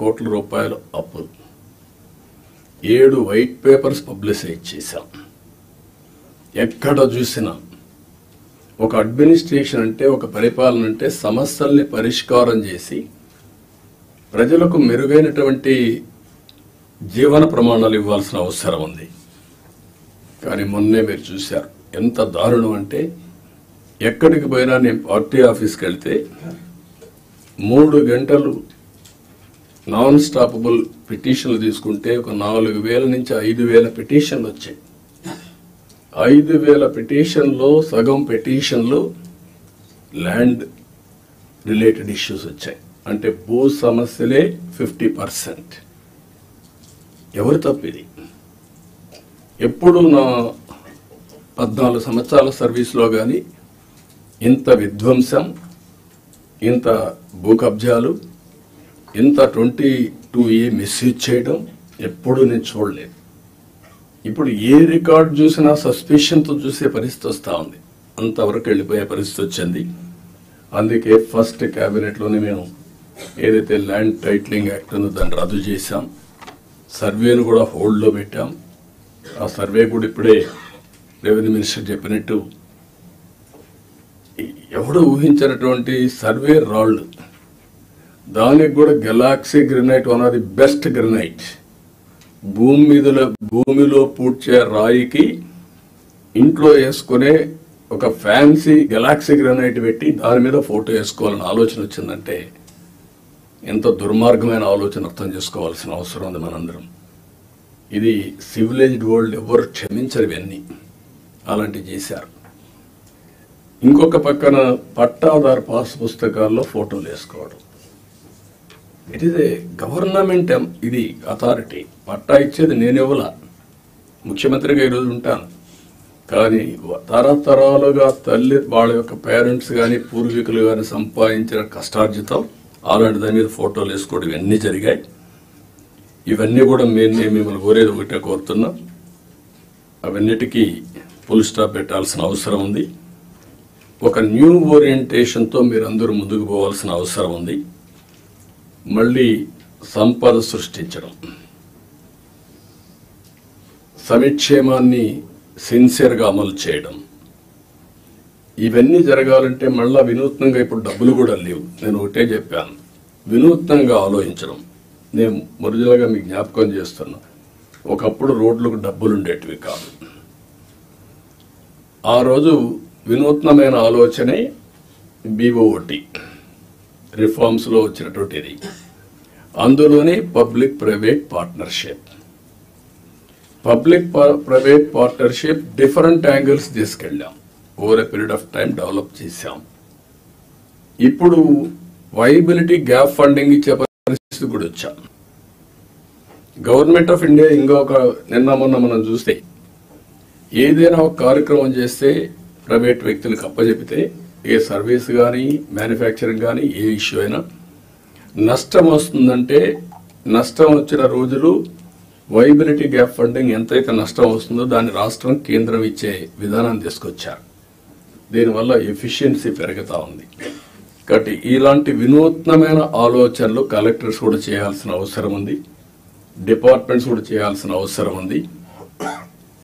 కోట్ల రూపాయలు అప్పులు, 7 వైట్ పేపర్స్ పబ్లిసైజ్ చేశాం. ఎక్కడ చూసినా ఒక అడ్మినిస్ట్రేషన్ అంటే, ఒక పరిపాలన అంటే సమస్యల్ని పరిష్కారం చేసి ప్రజలకు మెరుగైనటువంటి జీవన ప్రమాణాలు ఇవ్వాల్సిన అవసరం ఉంది. కానీ మొన్నే మీరు చూశారు ఎంత దారుణం అంటే, ఎక్కడికి పోయినా, నేను పార్టీ ఆఫీస్కి వెళ్తే 3 గంటలు నాన్ స్టాపబుల్ పిటిషన్లు తీసుకుంటే ఒక 4,000 నుంచి 5,000 పిటిషన్లు వచ్చాయి. 5,000 పిటిషన్లో సగం పిటిషన్లు ల్యాండ్ రిలేటెడ్ ఇష్యూస్ వచ్చాయి. అంటే భూ సమస్యలే 50%. ఎవరు తప్పిది? ఎప్పుడు నా 14 సంవత్సరాల సర్వీస్లో కానీ ఇంత విధ్వంసం, ఇంత భూ కబ్జాలు, ఇంత 22A మిస్యూజ్ చేయడం ఎప్పుడు నేను చూడలేదు. ఇప్పుడు ఏ రికార్డ్ చూసినా సస్పెషన్తో చూసే పరిస్థితి వస్తూ ఉంది. అంతవరకు వెళ్ళిపోయే పరిస్థితి వచ్చింది. అందుకే ఫస్ట్ క్యాబినెట్లోనే మేము ఏదైతే ల్యాండ్ టైటిలింగ్ యాక్ట్ ఉందో దాన్ని రద్దు చేశాం. సర్వేను కూడా హోల్డ్లో పెట్టాం. ఆ సర్వే కూడా ఇప్పుడే రెవెన్యూ మినిస్టర్ చెప్పినట్టు ఎవడు ఊహించినటువంటి సర్వే రాళ్ళు, దానికి కూడా galaxy granite, one of the best granite, భూమిలో పూడ్చే రాయికి ఇంట్లో వేసుకునే ఒక ఫ్యాన్సీ గెలాక్సీ గ్రెనైట్ పెట్టి దాని మీద ఫోటో వేసుకోవాలని ఆలోచన వచ్చిందంటే ఎంత దుర్మార్గమైన ఆలోచన అర్థం చేసుకోవాల్సిన అవసరం ఉంది మనందరం. ఇది సివిలైజ్డ్ వరల్డ్ ఎవరు క్షమించరు. ఇవన్నీ అలాంటివి చేశారు. ఇంకొక పక్కన పట్టాదారు పాస్ పుస్తకాల్లో ఫోటోలు వేసుకోవడం, ఇట్ ఈజ్ ఏ గవర్నమెంట్, ఇది అథారిటీ. పట్టా ఇచ్చేది నేనెవలా, ముఖ్యమంత్రిగా ఈరోజు ఉంటాను, కానీ తరతరాలుగా తల్లి వాళ్ళ యొక్క పేరెంట్స్ కానీ పూర్వీకులు కానీ సంపాదించిన కష్టార్జితం అలాంటి దాని మీద ఫోటోలు వేసుకోవడం ఇవన్నీ జరిగాయి. ఇవన్నీ కూడా మేము మిమ్మల్ని కోరేది ఒకటే కోరుతున్నాం, అవన్నిటికీ ఫుల్ స్టాప్ పెట్టాల్సిన అవసరం ఉంది. ఒక న్యూ ఓరియంటేషన్తో మీరందరూ ముందుకు పోవాల్సిన అవసరం ఉంది. మళ్ళీ సంపద సృష్టించడం, సమిక్షేమాన్ని సిన్సియర్గా అమలు చేయడం, ఇవన్నీ జరగాలంటే మళ్ళీ వినూత్నంగా, ఇప్పుడు డబ్బులు కూడా లేవు, నేను ఒకటే చెప్పాను, వినూత్నంగా ఆలోచించడం. నేను మరుజులుగా మీకు జ్ఞాపకం చేస్తున్నా, ఒకప్పుడు రోడ్లకు డబ్బులు ఉండేటివి కాదు. ఆ రోజు వినూత్నమైన ఆలోచనే BOT రిఫార్మ్స్లో వచ్చినటువంటిది. అందులోనే public private partnership, different angles తీసుకెళ్ళాం, over a period of time develop చేశాం. ఇప్పుడు వైబిలిటీ గ్యాప్ ఫండింగ్ ఇచ్చే పరిస్థితి కూడా వచ్చాం. గవర్నమెంట్ ఆఫ్ ఇండియా ఇంకొక నిన్న మొన్న మనం చూస్తే ఏదైనా ఒక కార్యక్రమం చేస్తే ప్రైవేట్ వ్యక్తులకు అప్పచెపితే ఏ సర్వీస్ కానీ మ్యానుఫ్యాక్చరింగ్ కానీ ఏ ఇష్యూ అయినా నష్టం వస్తుందంటే, నష్టం వచ్చిన రోజులు వైబిలిటీ గ్యాప్ ఫండింగ్ ఎంతైతే నష్టం వస్తుందో దాన్ని రాష్ట్రం, కేంద్రం ఇచ్చే విధానాన్ని తీసుకొచ్చారు. దీనివల్ల ఎఫిషియన్సీ పెరుగుతూ ఉంది. కాబట్టి ఇలాంటి వినూత్నమైన ఆలోచనలు కలెక్టర్స్ కూడా చేయాల్సిన అవసరం ఉంది, డిపార్ట్మెంట్స్ కూడా చేయాల్సిన అవసరం ఉంది.